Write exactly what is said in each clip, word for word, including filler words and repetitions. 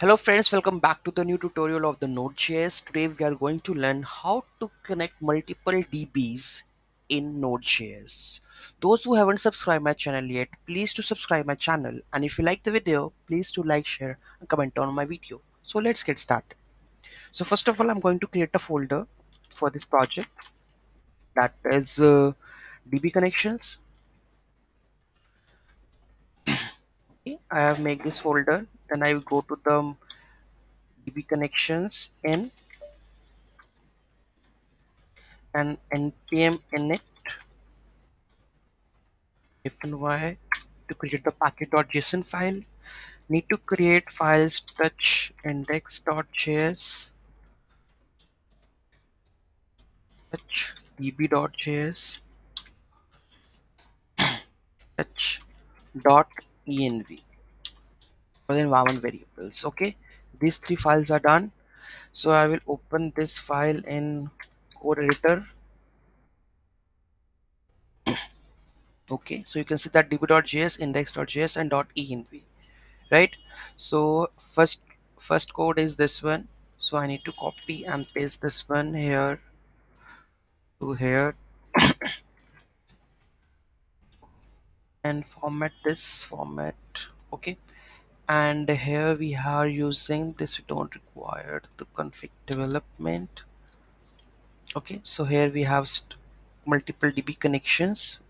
Hello friends, welcome back to the new tutorial of the Node.js. Today we are going to learn how to connect multiple D Bs in Node.js. Those who haven't subscribed my channel yet, please to subscribe my channel, and if you like the video, please to like, share and comment on my video. So let's get started. So first of all, I'm going to create a folder for this project, that is uh, D B connections. Okay, I have made this folder. Then I will go to the D B connections in and npm init -y to create the package.json file. Need to create files touch index.js, touch db.js, touch .env. Environment variables. Okay, these three files are done. So I will open this file in code editor. Okay, so you can see that db.js, index.js and .env, right? So first first code is this one, so I need to copy and paste this one here to here and format this format. Okay, and here we are using this, we don't require the config development. Okay, so here we have multiple D B connections.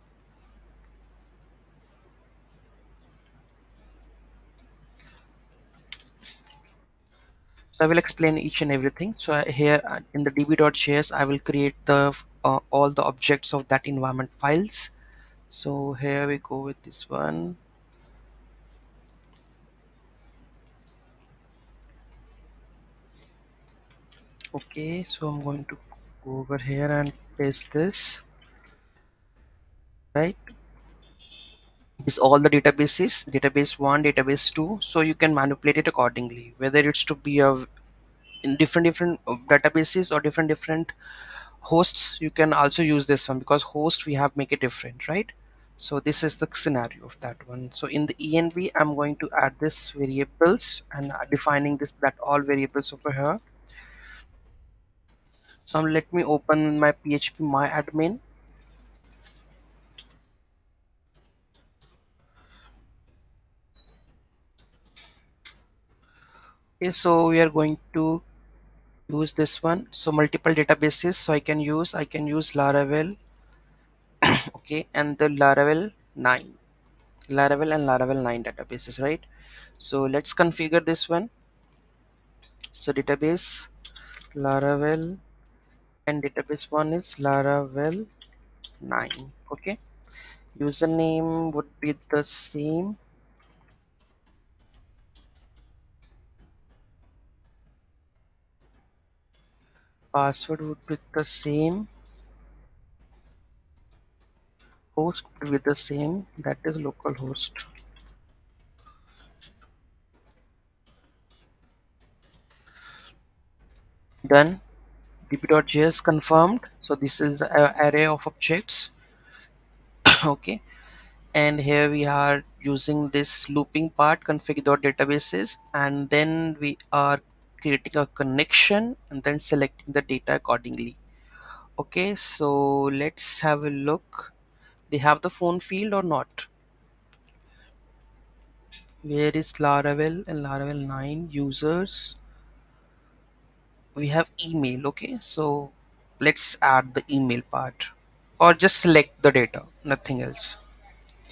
I will explain each and everything. So here in the db.js I will create the uh, all the objects of that environment files. So here we go with this one. Okay, so I'm going to go over here and paste this, right? It's all the databases, database one, database two, so you can manipulate it accordingly, whether it's to be a in different different databases or different different hosts. You can also use this one because host we have make it different, right? So this is the scenario of that one. So in the env I'm going to add this variables and defining this that all variables over here. So let me open my P H P MyAdmin. Okay, so we are going to use this one. So multiple databases. So I can use I can use Laravel. Okay, and the Laravel nine, Laravel and Laravel nine databases, right? So let's configure this one. So database Laravel. And database one is Laravel nine. Okay, username would be the same. Password would be the same. Host would be the same, that is localhost. Done. db.js confirmed. So this is an array of objects. Okay, and here we are using this looping part, config.databases, and then we are creating a connection and then selecting the data accordingly. Okay, so let's have a look. They have the phone field or not? Where is Laravel and Laravel nine users? We have email. Okay, so let's add the email part or just select the data, nothing else.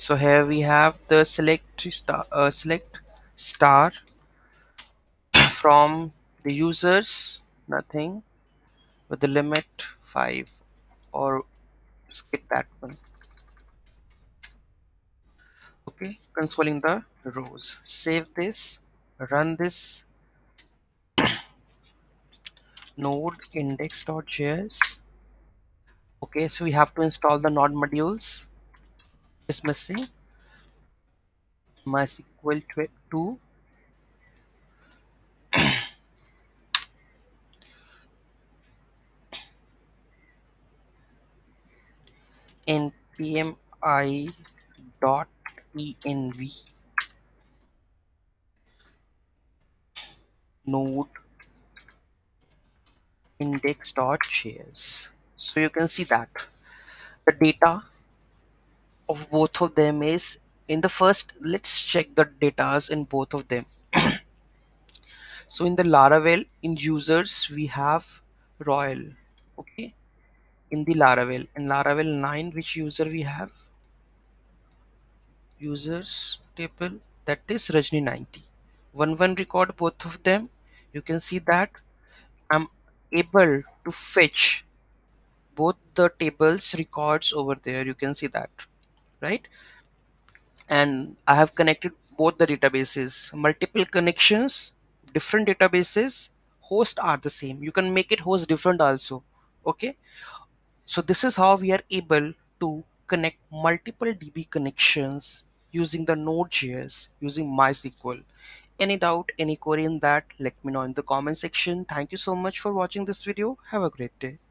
So here we have the select star uh, select star from the users, nothing, with the limit five, or skip that one. Okay, consoling the rows. Save this, run this. Node index.js. Okay, so we have to install the node modules. It's missing MySQL two. npm I dot env node index.js. So you can see that the data of both of them is in the first. Let's check the datas in both of them. So in the Laravel, in users, we have Royal. Okay, in the Laravel, in Laravel nine, which user we have? Users table, that is Rajni ninety. One one record, both of them. You can see that I'm able to fetch both the tables records over there. You can see that, right? And I have connected both the databases, multiple connections, different databases. Hosts are the same. You can make it host different also. Okay, so this is how we are able to connect multiple D B connections using the Node.js, using MySQL. Any doubt, any query in that, let me know in the comment section. Thank you so much for watching this video. Have a great day.